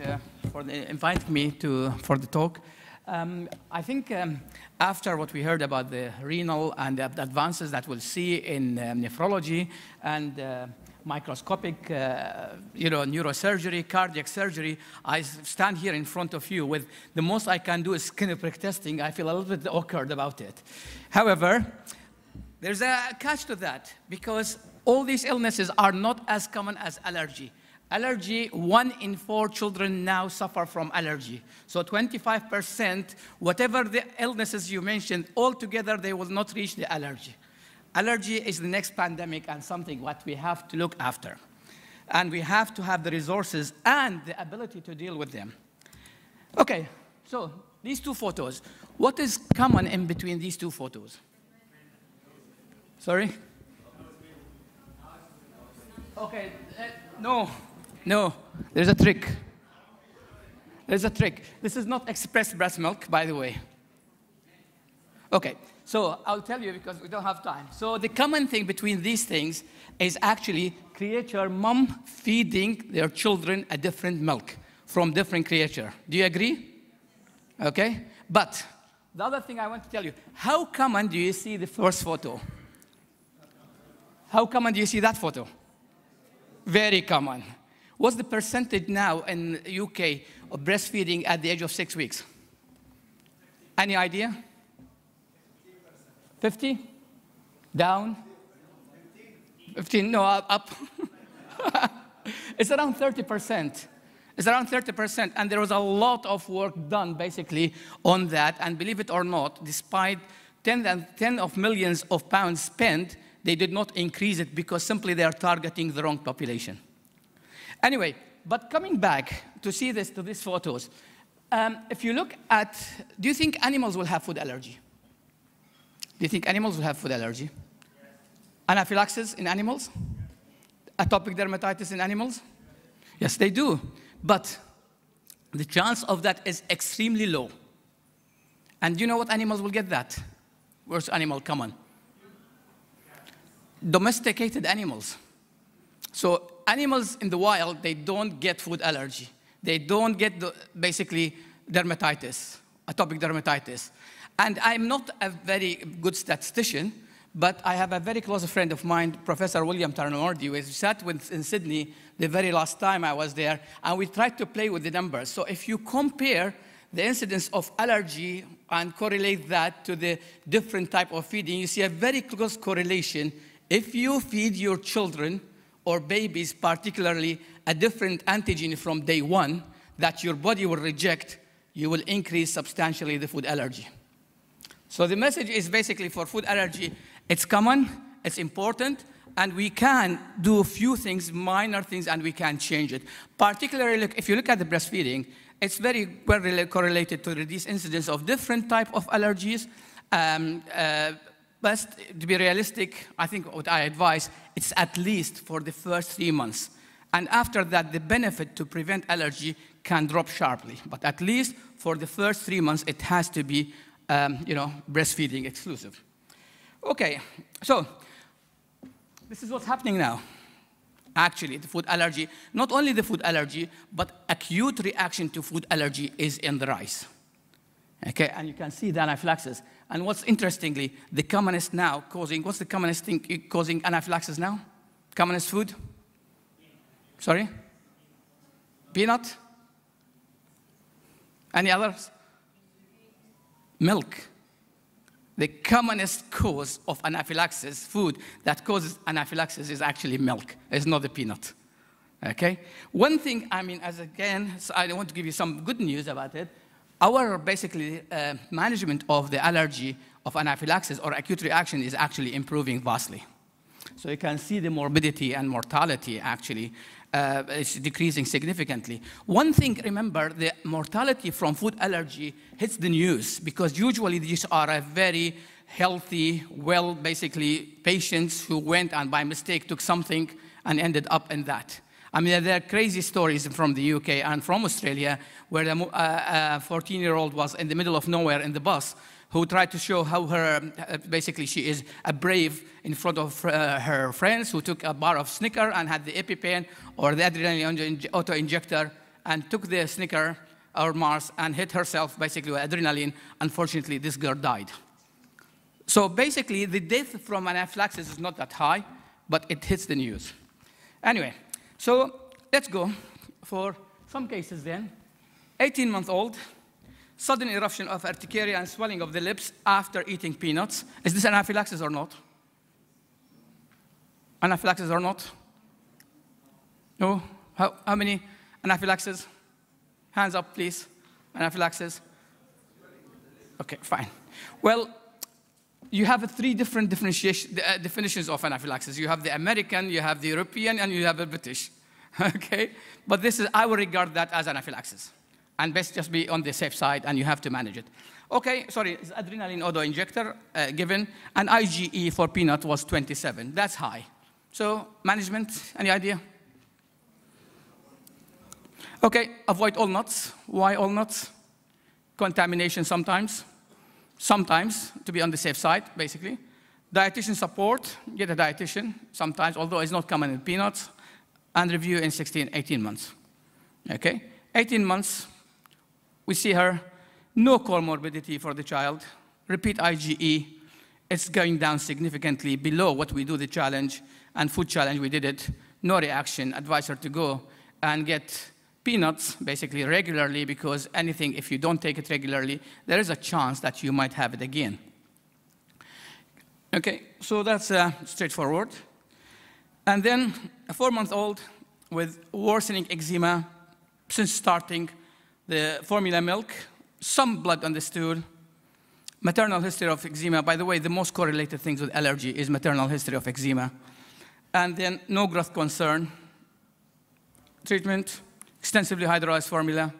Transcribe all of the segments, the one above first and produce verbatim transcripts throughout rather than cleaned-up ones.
uh, for the, inviting me to, for the talk. Um, I think um, after what we heard about the renal and the advances that we'll see in uh, nephrology and uh, microscopic uh, you know, neurosurgery, cardiac surgery, I stand here in front of you with the most I can do is skin prick testing. I feel a little bit awkward about it. However, there's a catch to that because all these illnesses are not as common as allergy. Allergy, one in four children now suffer from allergy. So twenty-five percent, whatever the illnesses you mentioned, altogether they will not reach the allergy. Allergy is the next pandemic and something what we have to look after. And we have to have the resources and the ability to deal with them. Okay, so these two photos. What is common in between these two photos? Sorry? Okay, uh, no. No, there's a trick. There's a trick. This is not expressed breast milk, by the way. Okay, so I'll tell you because we don't have time. So the common thing between these things is actually creature mom feeding their children a different milk from different creature. Do you agree? Okay, but the other thing I want to tell you, how common do you see the first photo? How common do you see that photo? Very common. What's the percentage now in the U K of breastfeeding at the age of six weeks? Any idea? fifty? Down? fifteen? No, up. It's around thirty percent. It's around thirty percent. And there was a lot of work done, basically, on that. And believe it or not, despite ten of millions of pounds spent, they did not increase it because simply they are targeting the wrong population. Anyway, but coming back to see this, to these photos, um, if you look at, do you think animals will have food allergy? Do you think animals will have food allergy? Yes. Anaphylaxis in animals? Yes. Atopic dermatitis in animals? Yes. Yes, they do. But the chance of that is extremely low. And you know what animals will get that? Where's animal common? Domesticated animals. So animals in the wild, they don't get food allergy. They don't get, the, basically, dermatitis, atopic dermatitis. And I'm not a very good statistician, but I have a very close friend of mine, Professor William Tarnoldi, who sat with, in Sydney the very last time I was there, and we tried to play with the numbers. So if you compare the incidence of allergy and correlate that to the different type of feeding, you see a very close correlation. If you feed your children or babies, particularly a different antigen from day one that your body will reject, you will increase substantially the food allergy. So the message is basically for food allergy, it's common, it's important, and we can do a few things, minor things, and we can change it. Particularly, if you look at the breastfeeding, it's very well correlated to reduce incidence of different types of allergies. Um, uh, But to be realistic, I think what I advise, it's at least for the first three months. And after that, the benefit to prevent allergy can drop sharply. But at least for the first three months, it has to be, um, you know, breastfeeding exclusive. Okay, so this is what's happening now. Actually, the food allergy, not only the food allergy, but acute reaction to food allergy is in the rise. Okay, and you can see the anaphylaxis. And what's interestingly, the commonest now causing, what's the commonest thing causing anaphylaxis now? Commonest food? Peanut. Sorry? Peanut? Any others? Milk. The commonest cause of anaphylaxis, food that causes anaphylaxis is actually milk. It's not the peanut. Okay? One thing, I mean, as again, so I want to give you some good news about it. Our, basically, uh, management of the allergy of anaphylaxis or acute reaction is actually improving vastly. So you can see the morbidity and mortality, actually, uh, is decreasing significantly. One thing, remember, the mortality from food allergy hits the news because usually these are a very healthy, well, basically, patients who went and by mistake took something and ended up in that. I mean, there are crazy stories from the U K and from Australia where a fourteen-year-old was in the middle of nowhere in the bus who tried to show how her, basically, she is a brave in front of her friends who took a bar of Snickers and had the EpiPen or the adrenaline auto-injector and took the Snicker or Mars and hit herself basically with adrenaline. Unfortunately, this girl died. So basically, the death from anaphylaxis is not that high, but it hits the news. Anyway, so let's go for some cases then. eighteen-month-old, sudden eruption of urticaria and swelling of the lips after eating peanuts. Is this anaphylaxis or not? Anaphylaxis or not? No? How, how many anaphylaxis? Hands up, please. Anaphylaxis? OK, fine. Well, you have three different differentiation, uh, definitions of anaphylaxis. You have the American, you have the European, and you have the British. OK? But this is, I would regard that as anaphylaxis. And best just be on the safe side, and you have to manage it. OK, sorry, it's adrenaline auto-injector uh, given, and I G E for peanut was twenty-seven. That's high. So management, any idea? OK, avoid all nuts. Why all nuts? Contamination sometimes. Sometimes, to be on the safe side, basically. Dietitian support, get a dietitian sometimes, although it's not common in peanuts. And review in sixteen, eighteen months. OK, eighteen months. We see her, no comorbidity for the child, repeat I G E, it's going down significantly below what we do the challenge, and food challenge, we did it, no reaction, advise her to go and get peanuts basically regularly because anything, if you don't take it regularly, there is a chance that you might have it again. Okay, so that's uh, straightforward. And then a four-month-old with worsening eczema since starting the formula milk, some blood on the stool, maternal history of eczema. By the way, the most correlated things with allergy is maternal history of eczema. And then no growth concern. Treatment, extensively hydrolyzed formula.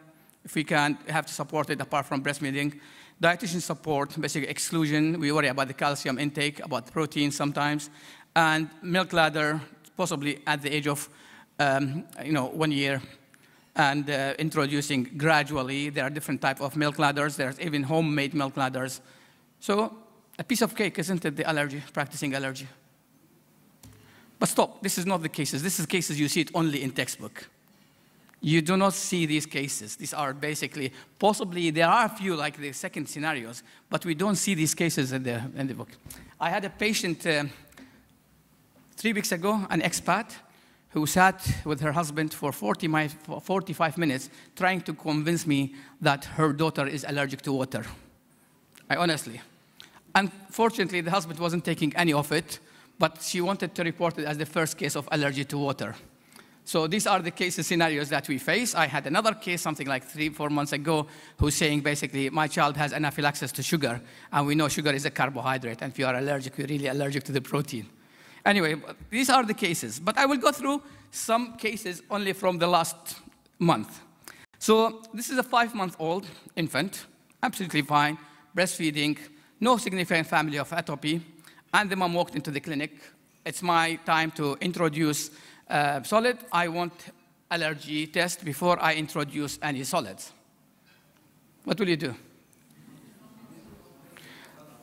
If we can, we have to support it apart from breastfeeding. Dietitian support, basically exclusion. We worry about the calcium intake, about protein sometimes. And milk ladder, possibly at the age of um, you know, one year. And uh, introducing gradually. There are different types of milk ladders. There's even homemade milk ladders. So a piece of cake, isn't it, the allergy, practicing allergy? But stop, this is not the cases. This is cases you see it only in textbook. You do not see these cases. These are basically, possibly there are a few like the second scenarios, but we don't see these cases in the, in the book. I had a patient uh, three weeks ago, an expat, who sat with her husband for forty-five minutes trying to convince me that her daughter is allergic to water. I honestly. Unfortunately, the husband wasn't taking any of it, but she wanted to report it as the first case of allergy to water. So these are the cases, scenarios that we face. I had another case, something like three, four months ago, who's saying basically, my child has anaphylaxis to sugar, and we know sugar is a carbohydrate, and if you are allergic, you're really allergic to the protein. Anyway, these are the cases. But I will go through some cases only from the last month. So this is a five-month-old infant, absolutely fine, breastfeeding, no significant family of atopy. And the mom walked into the clinic. It's my time to introduce uh, solid. I want allergy test before I introduce any solids. What will you do?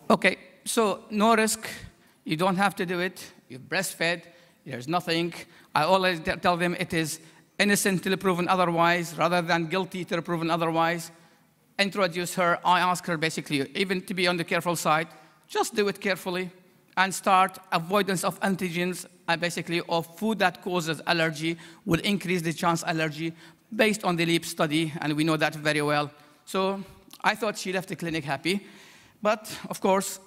OK, so no risk. You don't have to do it. You breastfed. There's nothing. I always tell them it is innocent till proven otherwise, rather than guilty till proven otherwise. Introduce her. I ask her basically, even to be on the careful side, just do it carefully and start avoidance of antigens and basically of food that causes allergy will increase the chance allergy based on the LEAP study, and we know that very well. So I thought she left the clinic happy, but of course,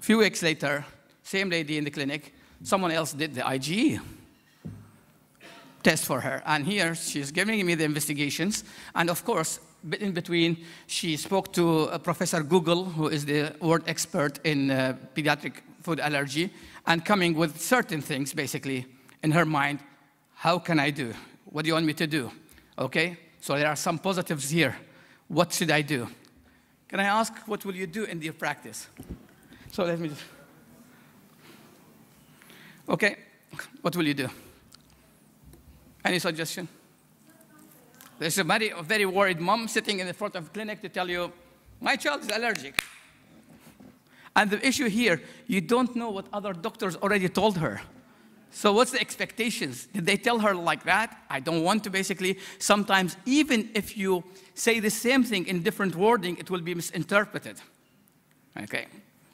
a few weeks later, same lady in the clinic, someone else did the I G E test for her. And here, she's giving me the investigations. And of course, in between, she spoke to uh, Professor Google, who is the world expert in uh, pediatric food allergy, and coming with certain things, basically, in her mind. How can I do? What do you want me to do? OK, so there are some positives here. What should I do? Can I ask, what will you do in your practice? So let me just... OK, what will you do? Any suggestion? There's a very, very worried mom sitting in the front of the clinic to tell you, my child is allergic. And the issue here, you don't know what other doctors already told her. So what's the expectations? Did they tell her like that? I don't want to, basically. Sometimes even if you say the same thing in different wording, it will be misinterpreted. Okay.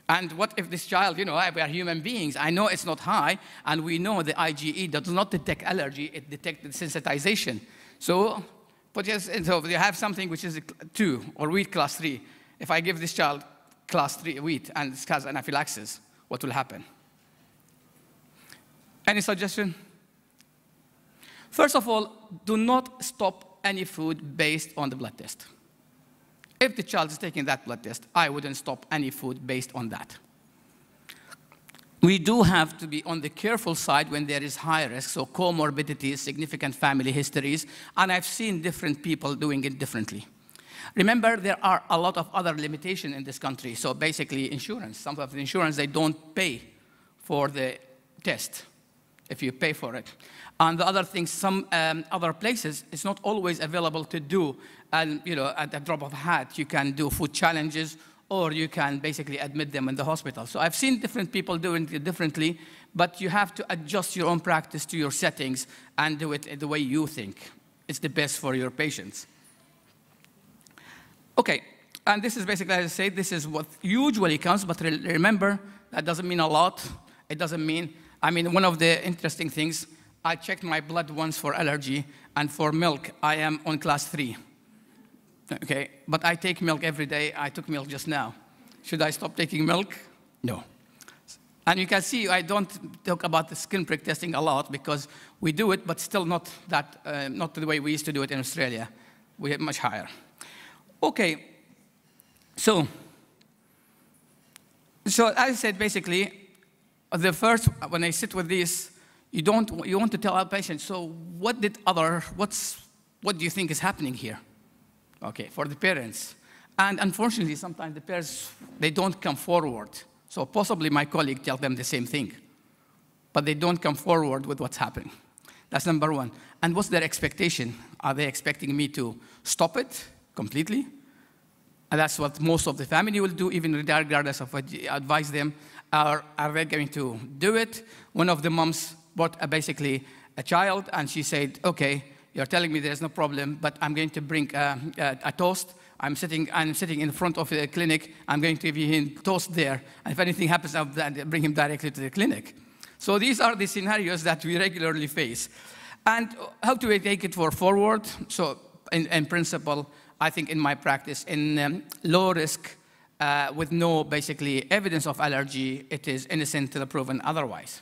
And what if this child, you know, we are human beings. I know it's not high, and we know the I G E does not detect allergy. It detects sensitization. So, but yes, so you have something which is two or wheat class three. If I give this child class three wheat and it has anaphylaxis, what will happen? Any suggestion? First of all, do not stop any food based on the blood test. If the child is taking that blood test, I wouldn't stop any food based on that. We do have to be on the careful side when there is high risk, so comorbidities, significant family histories, and I've seen different people doing it differently. Remember, there are a lot of other limitations in this country, so basically insurance. Some of the insurance, they don't pay for the test, if you pay for it. And the other thing, some um, other places, it's not always available to do. And, you know, at the drop of a hat, you can do food challenges, or you can basically admit them in the hospital. So I've seen different people doing it differently, but you have to adjust your own practice to your settings and do it the way you think it's the best for your patients. Okay, and this is basically, as I say, this is what usually comes, but re remember, that doesn't mean a lot. It doesn't mean, I mean, one of the interesting things, I checked my blood once for allergy, and for milk, I am on class three. Okay, but I take milk every day. I took milk just now. Should I stop taking milk? No. And you can see, I don't talk about the skin prick testing a lot because we do it, but still not, that, uh, not the way we used to do it in Australia. We have much higher. Okay, so, so as I said, basically, the first, when I sit with this, you don't, you want to tell our patient, so what did other, what's, what do you think is happening here? Okay, for the parents. And unfortunately, sometimes the parents, they don't come forward. So possibly my colleague tells them the same thing, but they don't come forward with what's happening. That's number one. And what's their expectation? Are they expecting me to stop it completely? And that's what most of the family will do, even regardless of what you advise them. Are, are they going to do it? One of the moms brought a, basically a child, and she said, okay, you're telling me there's no problem, but I'm going to bring a, a, a toast. I'm sitting, I'm sitting in front of the clinic. I'm going to give him toast there. And if anything happens, I'll bring him directly to the clinic. So these are the scenarios that we regularly face. And how do we take it for forward? So in, in principle, I think in my practice, in um, low risk, uh, with no, basically, evidence of allergy, it is innocent till proven otherwise.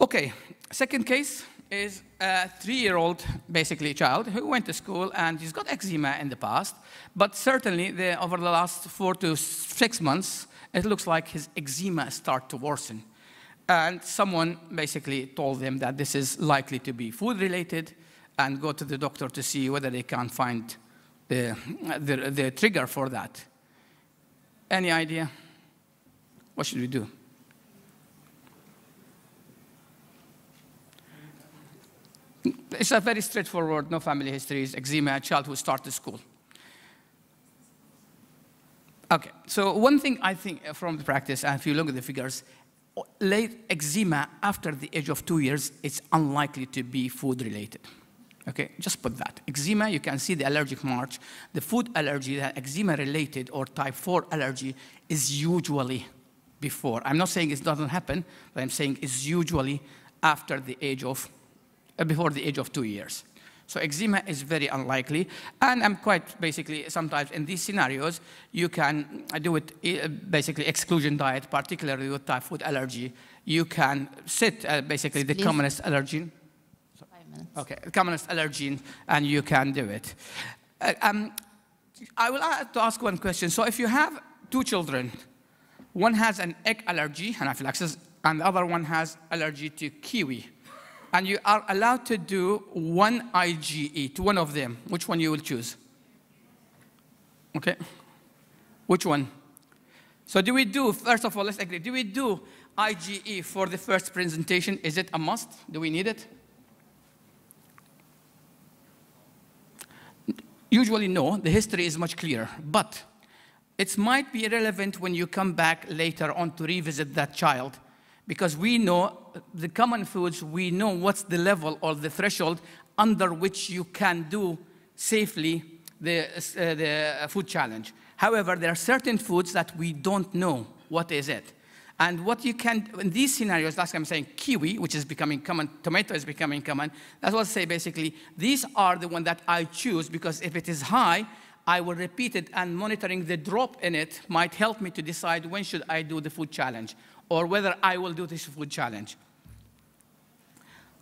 Okay, second case is a three-year-old, basically, child who went to school, and he's got eczema in the past, but certainly, the, over the last four to six months, it looks like his eczema starts to worsen. And someone basically told them that this is likely to be food-related, and go to the doctor to see whether they can find the, the, the trigger for that. Any idea? What should we do? It's a very straightforward, no family histories, eczema, a child who started school. Okay, so one thing I think from the practice, and if you look at the figures, late eczema after the age of two years, it's unlikely to be food-related. Okay, just put that. Eczema, you can see the allergic march. The food allergy, the eczema-related or type four allergy is usually before. I'm not saying it doesn't happen, but I'm saying it's usually after the age of, uh, before the age of two years. So eczema is very unlikely. And I'm quite basically, sometimes in these scenarios, you can do it basically exclusion diet, particularly with type food allergy. You can sit uh, basically the Please. commonest allergen. Okay, commonest allergen, and you can do it. Uh, um, I will have to ask one question. So if you have two children, one has an egg allergy, anaphylaxis, and the other one has allergy to kiwi, and you are allowed to do one I G E to one of them, which one you will choose? Okay, which one? So do we do, first of all, let's agree, do we do I G E for the first presentation? Is it a must? Do we need it? Usually, no. The history is much clearer. But it might be relevant when you come back later on to revisit that child because we know the common foods, we know what's the level or the threshold under which you can do safely the, uh, the food challenge. However, there are certain foods that we don't know what is it. And what you can, in these scenarios, last time I'm saying kiwi, which is becoming common, tomato is becoming common. That's what I say basically, these are the one that I choose because if it is high, I will repeat it and monitoring the drop in it might help me to decide when should I do the food challenge or whether I will do this food challenge.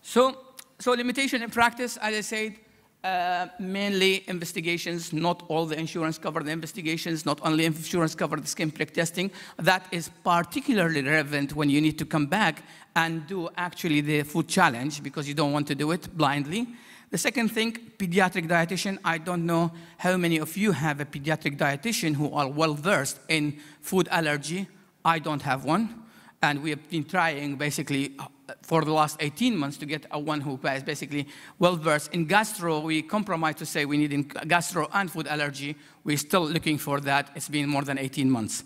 So, so limitation in practice, as I said, uh, mainly investigations, not all the insurance covered the investigations, not only insurance covered the skin prick testing. That is particularly relevant when you need to come back and do actually the food challenge because you don't want to do it blindly. The second thing, pediatric dietitian. I don't know how many of you have a pediatric dietitian who are well-versed in food allergy. I don't have one. And we have been trying basically for the last eighteen months to get a one who is basically well-versed. In gastro, we compromise to say we need in gastro and food allergy. We're still looking for that. It's been more than eighteen months.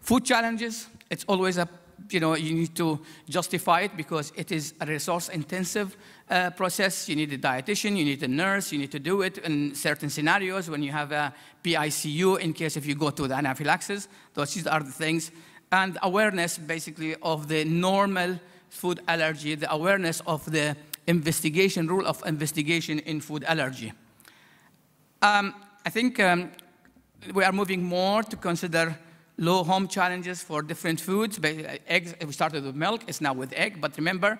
Food challenges, it's always a You know, you need to justify it because it is a resource-intensive uh, process. You need a dietitian, you need a nurse, you need to do it in certain scenarios when you have a P I C U in case if you go to the anaphylaxis. Those are the things. And awareness, basically, of the normal food allergy, the awareness of the investigation, rule of investigation in food allergy. Um, I think um, we are moving more to consider low home challenges for different foods. Eggs, we started with milk, it's now with egg, but remember,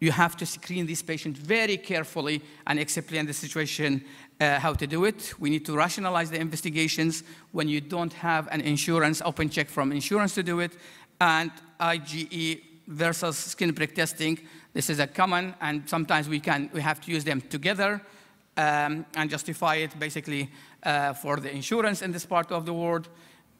you have to screen these patients very carefully and explain the situation, uh, how to do it. We need to rationalize the investigations when you don't have an insurance, open check from insurance to do it, and I G E versus skin prick testing. This is a common, and sometimes we, can, we have to use them together um, and justify it basically uh, for the insurance in this part of the world.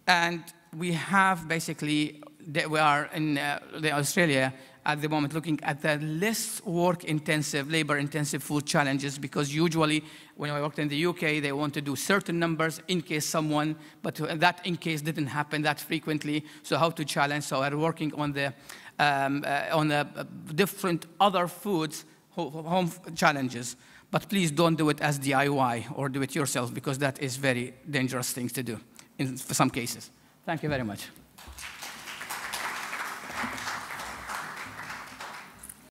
And we have basically, we are in uh, Australia at the moment looking at the less work-intensive, labor-intensive food challenges because usually when I worked in the U K, they want to do certain numbers in case someone, but that in case didn't happen that frequently, so how to challenge. So we're working on the, um, uh, on the different other foods, home challenges. But please don't do it as D I Y or do it yourself because that is very dangerous things to do in some cases. Thank you very much.